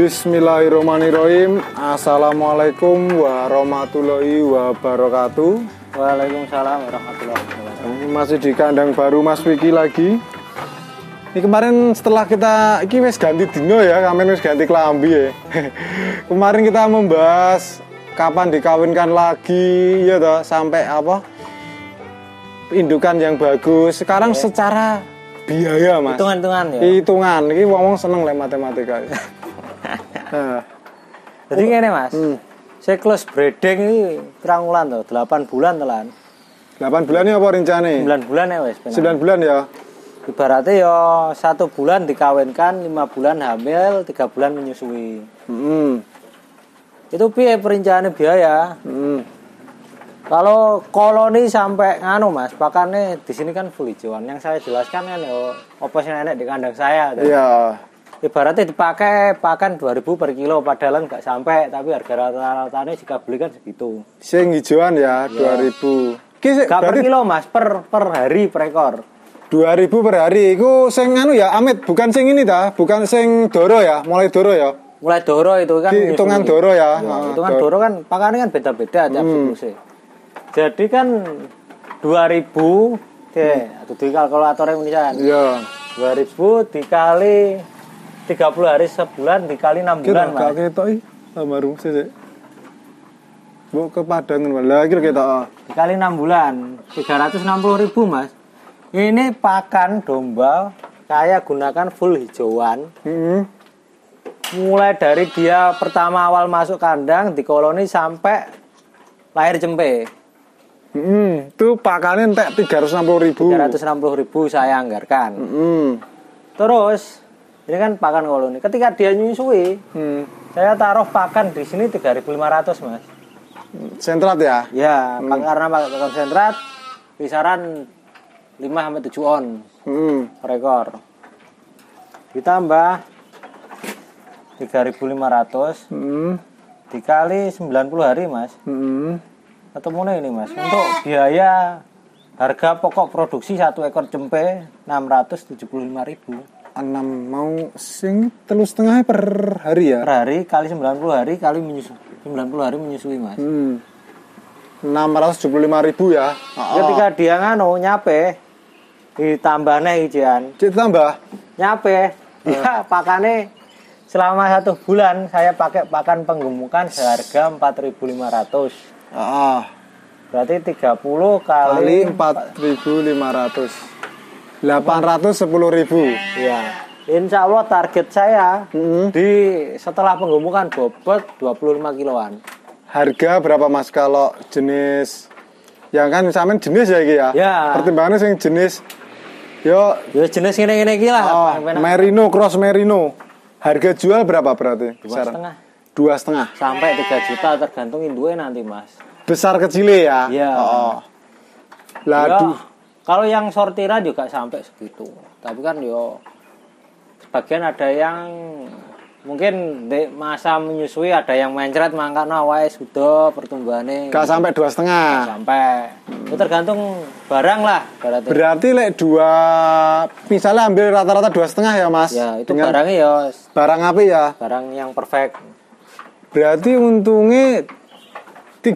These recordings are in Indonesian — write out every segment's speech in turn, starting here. Bismillahirrahmanirrahim. Assalamualaikum warahmatullahi wabarakatuh. Waalaikumsalam warahmatullahi wabarakatuh. Masih di kandang baru Mas Vicky lagi. Ini kemarin setelah kita, ini wis ganti dino ya, kami wis ganti klambi ya. Kemarin kita membahas kapan dikawinkan lagi, ya toh, sampai apa indukan yang bagus. Sekarang secara biaya Mas. Hitungan. Ini ngomong seneng lek matematika. Nah. Jadi ngene Mas, siklus breeding ini pirang wulan to? 8 bulan telan. 8 bulan ini apa rencane? 9 bulan ya wis. 9 bulan ya. Ibaratnya ya 1 bulan dikawinkan, 5 bulan hamil, 3 bulan menyusui. Itu piye perincane biaya? Kalau koloni sampai nganu Mas, pakannya di sini kan full hijauan. Yang saya jelaskan kan ya apa sing enek di kandang saya. Iya. Yeah. Ibaratnya dipakai pakan 2000 per kilo, padahal nggak sampai, tapi harga rata-ratanya jika beli kan segitu. Sing hijauan ya, yeah. 2000. Ki per kilo Mas, per hari per ekor. 2000 per hari. Iku sing anu ya, Amit, bukan sing ini ta, bukan sing doro ya, mulai doro ya. Mulai doro itu kan hitungan doro ya. Nah, hitungan doro kan pakannya kan beda-beda tiap siklusé. Jadi kan 2000 atau di kalkulator Indonesia. Iya. 2000 dikali 30 hari sebulan dikali 6 bulan Mas. Kira ketok iki marung sik. Mbok kepadangan wae kira ketok. Dikali 6 bulan 360.000 Mas. Ini pakan domba saya gunakan full hijauan. Mulai dari dia pertama awal masuk kandang di koloni sampai lahir cempe. Itu pakannya entek 360.000 saya anggarkan. Terus ini kan pakan koloni. Ketika dia nyusui, saya taruh pakan di sini 3.500 Mas. Konsentrat ya? Ya, karena pakai konsentrat kisaran 5 sampai 7 on. Per ekor. Ditambah 3.500 dikali 90 hari Mas. Ketemunya ini Mas, untuk biaya harga pokok produksi satu ekor cempe 675.000. 6 mau sing 3,5 per hari ya? Per hari kali 90 hari kali 90 hari menyusui Mas. 675.000 ya. Ketika dia ngano nyape ditambahnya ijian. Ditambah? Nyape. Dia pakannya selama 1 bulan saya pakai pakan penggemukan seharga 4.500. Berarti 30 kali 4.500. 810.000. Iya. Insya Allah target saya di setelah penggemukan bobot 25 kiloan. Harga berapa Mas kalau jenis? Ya kan sampean jenis ya iki ya. Pertimbangannya sing jenis. Yo jenis ngene-ngene iki lah. Merino, cross merino. Harga jual berapa berarti? 2,5. 2,5 sampai 3 juta tergantung induknya nanti Mas. Besar kecilnya ya? Iya. Ladu. Kalau yang sortiran juga sampai segitu. Tapi kan yo sebagian ada yang mungkin di masa menyusui ada yang mencret mangkana wae sudah pertumbuhannya. Gak sampai 2,5. Gak sampai. Itu tergantung barang lah. Berarti lek 2 misalnya ambil rata-rata 2,5 ya Mas. Ya, itu dengan barangnya ya barang apa ya? Barang yang perfect. Berarti untungnya 2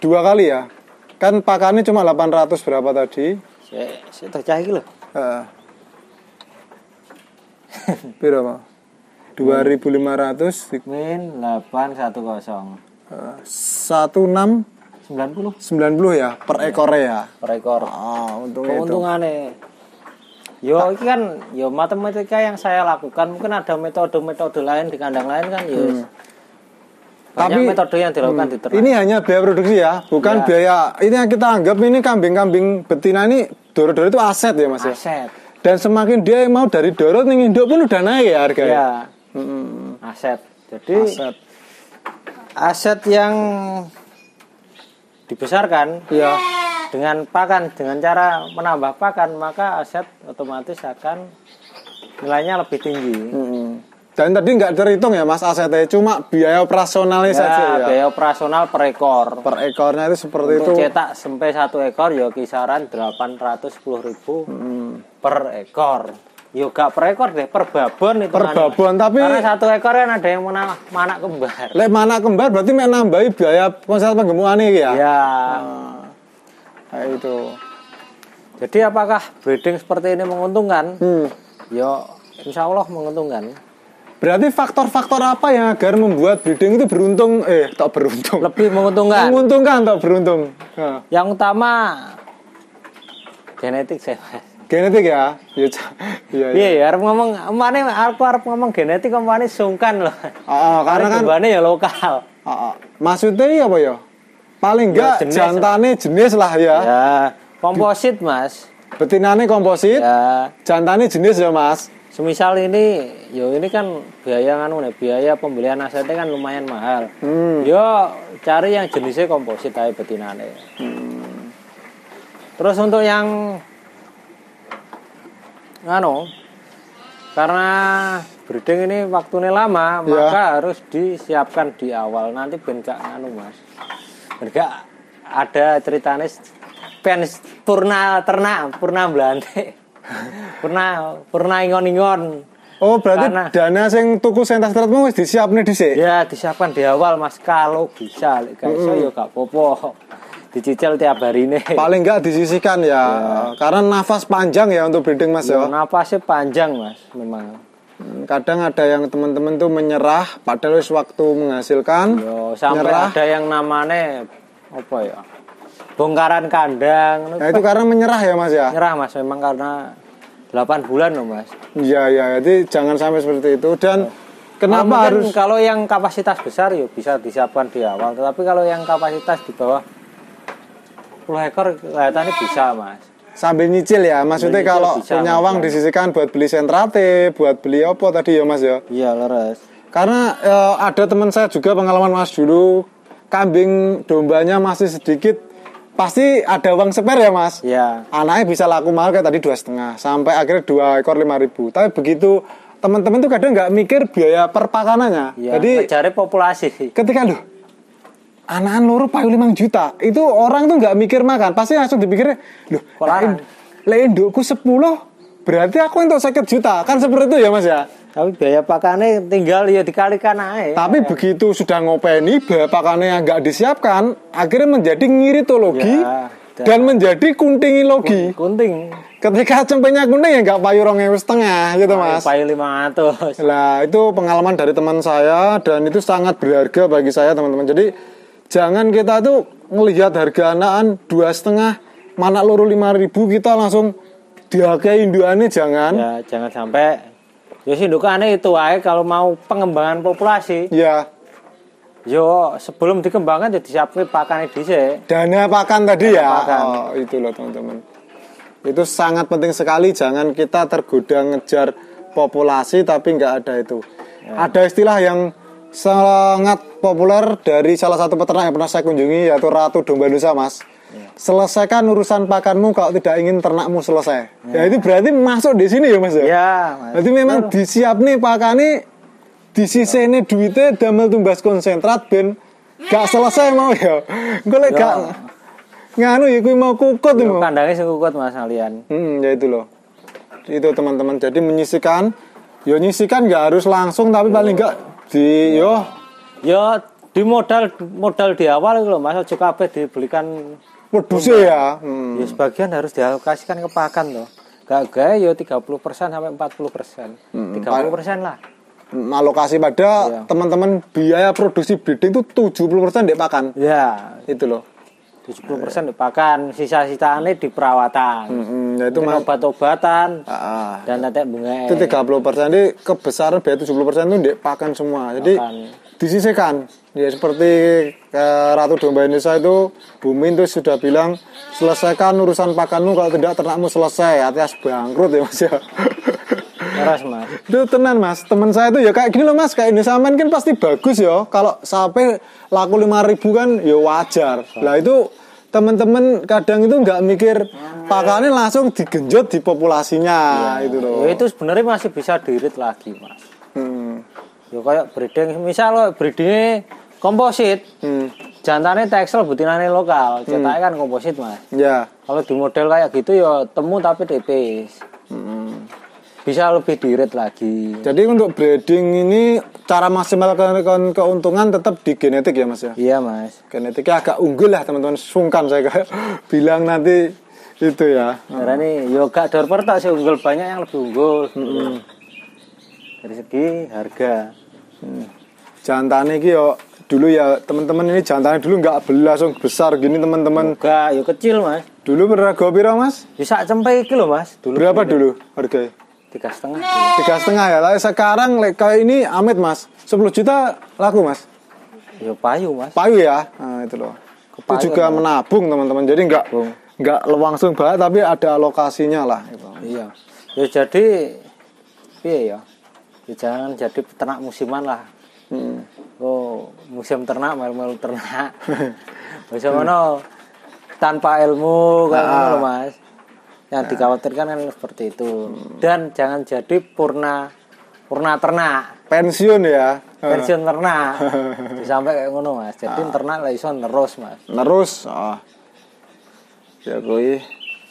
kali ya. Kan pakannya cuma 800 berapa tadi? Saya tercah iki lho. Heeh. Piro, Mas? 2.500 min 810 1690 ya per ekor ya keuntungannya yo ini kan yo matematika yang saya lakukan. Mungkin ada metode lain di kandang lain kan tapi metode yang dilakukan diterapkan ini hanya biaya produksi ya, bukan biaya ini yang kita anggap ini kambing-kambing betina ini doro-doro itu aset ya Mas ya? Aset, dan semakin dia mau dari doro nih induk pun udah naik ya harganya ya. Aset. Jadi aset yang dibesarkan ya dengan pakan, dengan cara menambah pakan, maka aset otomatis akan nilainya lebih tinggi. Dan tadi nggak terhitung ya Mas asetnya, cuma biaya operasionalnya ya, saja ya. Biaya operasional per ekor. Per ekornya itu seperti untuk itu. Untuk cetak sampai 1 ekor ya kisaran 810.000 per ekor. Yo gak per ekor deh, per babon itu. Per babon, tapi karena satu ekor kan ada yang mana manak kembar. Lek manak kembar berarti mek nambahi biaya konsumsi penggemukan iki ya. Iya. Kayak itu. Jadi apakah breeding seperti ini menguntungkan? Yo insya Allah menguntungkan. Berarti faktor-faktor apa yang agar membuat breeding itu lebih menguntungkan? Menguntungkan atau beruntung? Yang utama genetik sih. Genetik ya? Iya. Iya, harus ngomong, kemarin aku harus ngomong genetik, kemarin sungkan loh. Karena kan bahannya ya lokal. Maksudnya apa ya? Paling enggak jantannya jenis lah ya. Ya, komposit mas. Betinanya komposit, ya. Jantannya jenis ya mas. Semisal ini, yo ini kan biaya biaya pembelian asetnya kan lumayan mahal. Yo cari yang jenisnya komposit aja betinane. Terus untuk yang karena breeding ini waktunya lama, maka harus disiapkan di awal. Nanti ben gak mas, ben gak ada ceritanya pen purna ternak, purna belante. pernah ingon-ingon. Oh, berarti karena dana sing tuku sentas tratmu wis disiapne dhisik. Ya, disiapkan di awal mas, kalau bisa. Lek iso ya gak apa-apa. Dicicil tiap harine. Paling enggak disisihkan ya. Karena nafas panjang ya untuk breeding mas ya. Nafasnya panjang mas, memang. Kadang ada yang teman-teman tuh menyerah padahal wis waktu menghasilkan. Yo, sampai menyerah. Ada yang namanya apa ya? Bongkaran kandang. Nah, itu karena menyerah ya mas ya? Menyerah mas, memang karena 8 bulan loh mas. Iya, jadi jangan sampai seperti itu. Dan kenapa harus? Kalau yang kapasitas besar yuk bisa disiapkan di awal. Tetapi kalau yang kapasitas di bawah 10 ekor kelihatannya bisa mas. Sambil nyicil ya, maksudnya nyicil kalau bisa, penyawang mas, disisikan buat beli sentrate, buat beli opo tadi ya mas ya? Iya leres. Karena ada teman saya juga pengalaman mas dulu, kambing dombanya masih sedikit. Pasti ada uang spare ya mas. Ya. Anaknya bisa laku mahal kayak tadi 2,5 sampai akhirnya 2 ekor 5.000. Tapi begitu teman-teman tuh kadang nggak mikir biaya perpakanannya. Ya, jadi cari populasi. Ketika anak loro payu 5 juta, itu orang tuh nggak mikir makan. Pasti langsung dipikirnya indukku 10, berarti aku untuk 50 juta kan seperti itu ya mas ya. Tapi biaya pakannya tinggal ya dikalikan aja. Tapi begitu sudah ngopeni biaya pakannya yang nggak disiapkan, akhirnya menjadi ngiritologi dan menjadi kuntingilogi. Kunting. Ketika cempenya kunting ya nggak payu 2,5 gitu mas. Payu 500. Nah itu pengalaman dari teman saya dan itu sangat berharga bagi saya teman-teman. Jadi jangan kita tuh melihat harga anakan 2,5 mana loro 5.000 kita langsung dihargai induannya, jangan. Ya jangan sampai. Yo indukannya itu aja kalau mau pengembangan populasi. Iya. Yo sebelum dikembangkan jadi siapin pakannya dhisik. Dana pakan tadi dana ya. Pakan. Oh, itu loh teman-teman. Itu sangat penting sekali, jangan kita tergoda ngejar populasi tapi nggak ada itu. Ya. Ada istilah yang sangat populer dari salah satu peternak yang pernah saya kunjungi yaitu Ratu Domba Nusa, mas. Ya. Selesaikan urusan pakanmu kalau tidak ingin ternakmu selesai. Ya itu berarti masuk di sini ya mas ya. Ya mas. Berarti memang disiap nih pakane, disisihne duitnya damel tumbas konsentrat ben gak selesai mau ya. Golek ya. Gak nganu ya kuwi mau kukut ya, kandangnya sekukut mas kalian. Ya itu loh. Itu teman-teman, jadi menyisihkan. Yo nyisihkan gak harus langsung tapi paling gak di di modal di awal itu loh mas, ojo kabeh dibelikan produksi ya. Ya sebagian harus dialokasikan ke pakan loh. Gak gaya ya 30% sampai 40%. 30% lah. Alokasi pada teman-teman biaya produksi breeding itu 70% di pakan. Ya, itu loh. 70% di pakan, sisa-sisaannya di perawatan. Yaitu obat-obatan. Dan tetek bunga. Itu 30% ini kebesaran biaya 70% itu di pakan semua. Jadi disisihkan. Ya seperti Ratu Domba Indonesia itu Bumin itu sudah bilang, selesaikan urusan pakanmu kalau tidak ternakmu selesai, alias bangkrut ya mas ya. Keras mas. Itu tenan mas, teman saya itu ya kayak gini loh mas, kayak Indonesia Man kan pasti bagus ya. Kalau sampai laku 5.000 kan ya wajar. Lah itu teman-teman kadang itu nggak mikir pakannya langsung digenjot di populasinya ya, itu loh. Ya itu sebenarnya masih bisa diirit lagi mas. Ya kayak breeding, misal loh breedingnya komposit, jantannya texel, betinanya lokal, cetaknya kan komposit mas. Ya. Kalau di model kayak gitu ya temu tapi tipis. bisa lebih diirit lagi. Jadi untuk breeding ini cara maksimal keuntungan tetap di genetik ya mas ya? Iya mas. Genetiknya agak unggul lah teman-teman, sungkan saya bilang nanti itu ya. Karena ini yoga dorper tak sih unggul, banyak yang lebih unggul. Dari segi harga. Jantannya ini yo dulu ya teman-teman, ini jantannya dulu nggak langsung besar gini teman-teman. Enggak, yo kecil mas. Dulu pernah go piro mas? Bisa sampai kilo mas. Dulu berapa dulu harganya? 3,5. 3,5 ya. Lalu sekarang kayak ini amit mas, 10 juta laku mas. Ya payu mas. Payu ya. Nah, itu loh. Kepayu, itu juga mas. Menabung teman-teman. Jadi nggak langsung banget tapi ada alokasinya lah. Gitu. Iya. Ya jadi, iya ya. Ya jangan jadi peternak musiman lah. Oh musim ternak malu-malu ternak. Bisa mana tanpa ilmu kayak gitu mas. Yang dikhawatirkan kan seperti itu. Dan jangan jadi purna ternak. Pensiun ya. Pensiun ternak. Sampai kayak ngono mas. Jadi ternak lah iso terus mas. Terus. Oh. Ya gue.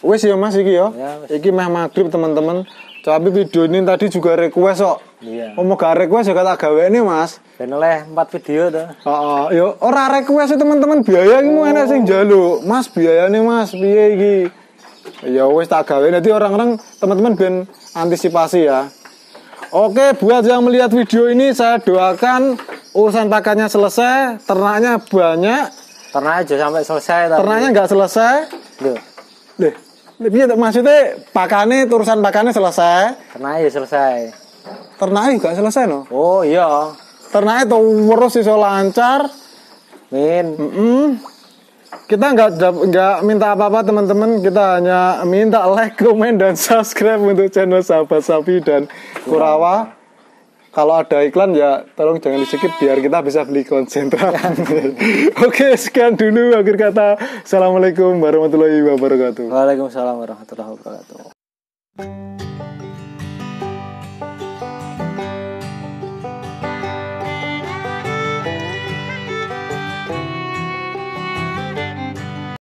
Wes ya mas iki yo. Ya, iki meh magrib teman-teman. Tapi video ini tadi juga request kok. Iya. Oh, mau gak request ya kata gawe ini mas. Ben oleh 4 video tuh. Oh, yo ora request teman-teman, biaya iki mu enak sing njaluk. Mas biayane mas piye iki? Ya wis tak gawe nanti orang-orang teman-teman ben antisipasi ya. Oke, buat yang melihat video ini saya doakan urusan pakannya selesai, ternaknya banyak. Ternaknya aja sampai selesai tapi. Ternaknya nggak selesai. Loh. Deh. Piye maksudnya pakane urusan pakane selesai. Ternaknya selesai. Ternaknya nggak selesai no? Oh iya. Ternaknya terus iso lancar. Min. Kita nggak minta apa-apa teman-teman, kita hanya minta like, komen, dan subscribe untuk channel Sahabat Sapi dan Kurawa. Kalau ada iklan ya tolong jangan di-skip biar kita bisa beli konsentrat. Oke, sekian dulu akhir kata. Assalamualaikum warahmatullahi wabarakatuh. Waalaikumsalam warahmatullahi wabarakatuh.